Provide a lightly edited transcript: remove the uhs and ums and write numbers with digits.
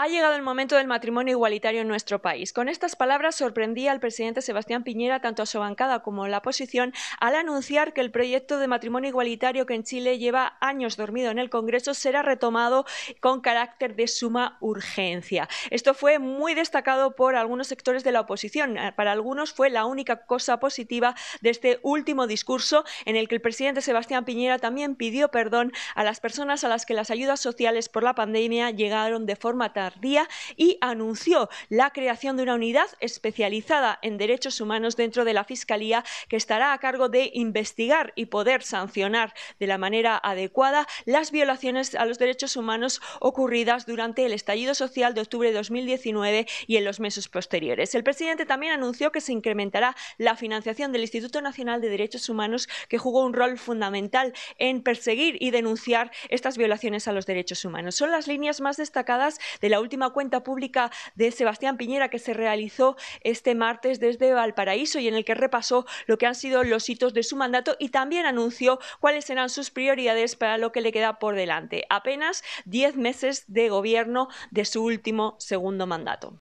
Ha llegado el momento del matrimonio igualitario en nuestro país. Con estas palabras sorprendía al presidente Sebastián Piñera, tanto a su bancada como la oposición, al anunciar que el proyecto de matrimonio igualitario que en Chile lleva años dormido en el Congreso será retomado con carácter de suma urgencia. Esto fue muy destacado por algunos sectores de la oposición. Para algunos fue la única cosa positiva de este último discurso, en el que el presidente Sebastián Piñera también pidió perdón a las personas a las que las ayudas sociales por la pandemia llegaron de forma tardía y anunció la creación de una unidad especializada en derechos humanos dentro de la Fiscalía, que estará a cargo de investigar y poder sancionar de la manera adecuada las violaciones a los derechos humanos ocurridas durante el estallido social de octubre de 2019 y en los meses posteriores. El presidente también anunció que se incrementará la financiación del Instituto Nacional de Derechos Humanos, que jugó un rol fundamental en perseguir y denunciar estas violaciones a los derechos humanos. Son las líneas más destacadas de la última cuenta pública de Sebastián Piñera, que se realizó este martes desde Valparaíso y en el que repasó lo que han sido los hitos de su mandato y también anunció cuáles serán sus prioridades para lo que le queda por delante. Apenas 10 meses de gobierno de su último segundo mandato.